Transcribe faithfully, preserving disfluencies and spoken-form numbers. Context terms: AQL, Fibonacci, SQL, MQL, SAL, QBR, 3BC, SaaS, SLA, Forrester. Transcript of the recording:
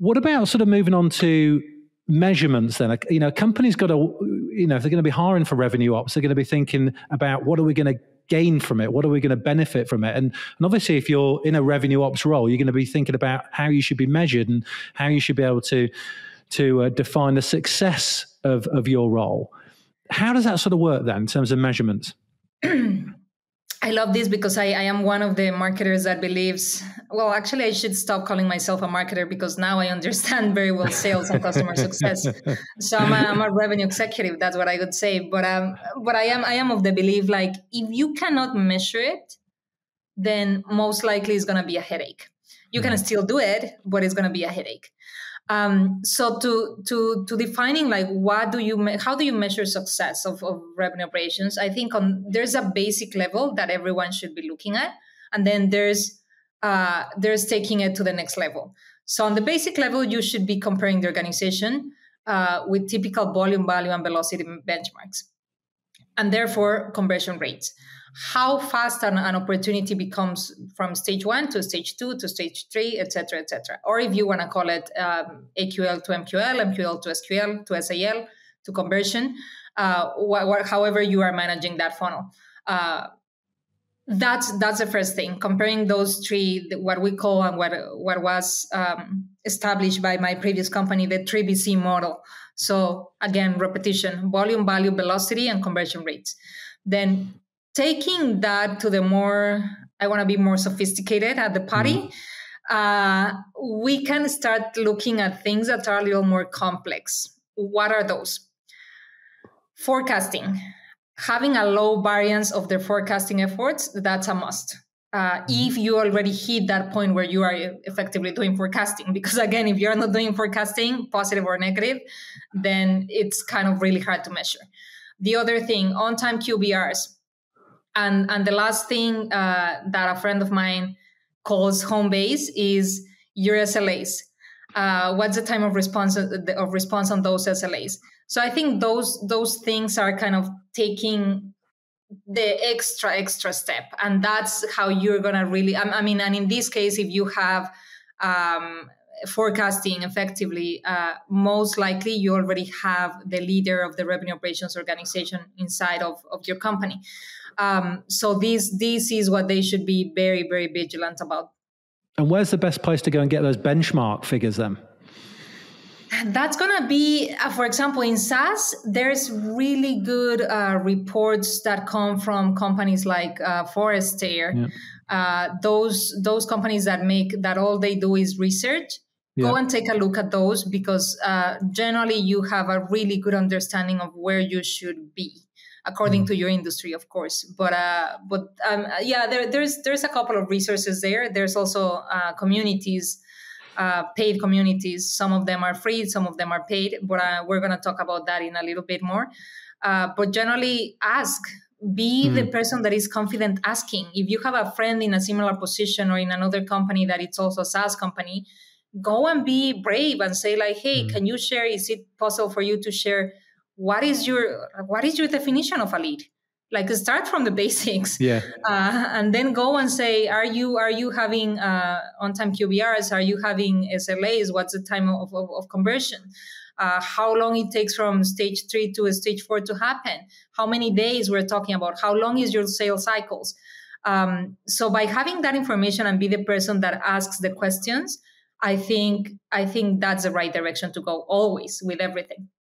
What about sort of moving on to measurements then? Like, you know, a company's got to, you know, if they're going to be hiring for revenue ops, they're going to be thinking about what are we going to gain from it? What are we going to benefit from it? And, and obviously, if you're in a revenue ops role, you're going to be thinking about how you should be measured and how you should be able to, to uh, define the success of, of your role. How does that sort of work then in terms of measurements? I love this because I, I am one of the marketers that believes, well, actually, I should stop calling myself a marketer because now I understand very well sales and customer success. So I'm a, I'm a revenue executive. That's what I would say. But um, but I am I am of the belief, like, if you cannot measure it, then most likely it's going to be a headache. You can still do it, but it's going to be a headache. Um, so to to to defining like what do you how do you measure success of, of revenue operations? I think on there's a basic level that everyone should be looking at, and then there's uh, there's taking it to the next level. So on the basic level, you should be comparing the organization uh, with typical volume, value, and velocity benchmarks, and therefore conversion rates. How fast an, an opportunity becomes from stage one to stage two to stage three, et cetera, et cetera. Or if you want to call it um, A Q L to M Q L, M Q L to S Q L, to S A L, to conversion, uh, wh wh however you are managing that funnel. Uh, that's that's the first thing, comparing those three, what we call and what, what was um, established by my previous company, the three B C model. So again, repetition, volume, value, velocity, and conversion rates. Then taking that to the more, I want to be more sophisticated at the party, mm-hmm. uh, we can start looking at things that are a little more complex. What are those? Forecasting. Having a low variance of their forecasting efforts, that's a must. Uh, if you already hit that point where you are effectively doing forecasting, because again, if you're not doing forecasting, positive or negative, then it's kind of really hard to measure. The other thing, on-time Q B Rs. And, and the last thing uh, that a friend of mine calls home base is your S L As. Uh, what's the time of response of response on those S L As? So I think those those things are kind of taking the extra extra step, and that's how you're gonna really. I, I mean, and in this case, if you have um, forecasting effectively, uh, most likely you already have the leader of the revenue operations organization inside of of your company. Um, so this, this is what they should be very, very vigilant about. And where's the best place to go and get those benchmark figures then? That's going to be, uh, for example, in SaaS, there's really good uh, reports that come from companies like uh, Forrester. Yeah. Uh, those, those companies that make, that all they do is research. Yeah. Go and take a look at those because uh, generally you have a really good understanding of where you should be. According to your industry, of course, but uh, but um, yeah, there, there's there's a couple of resources there. There's also uh, communities, uh, paid communities. Some of them are free, some of them are paid. But uh, we're gonna talk about that in a little bit more. Uh, but generally, ask. Be mm-hmm. the person that is confident asking. If you have a friend in a similar position or in another company that it's also a SaaS company, go and be brave and say like, hey, mm-hmm. can you share? Is it possible for you to share? What is your what is your definition of a lead? Like start from the basics, yeah, uh, and then go and say, are you are you having uh, on-time Q B Rs? Are you having S L As? What's the time of, of, of conversion? Uh, how long it takes from stage three to stage four to happen? How many days we're talking about? How long is your sales cycles? Um, so by having that information and be the person that asks the questions, I think I think that's the right direction to go always with everything.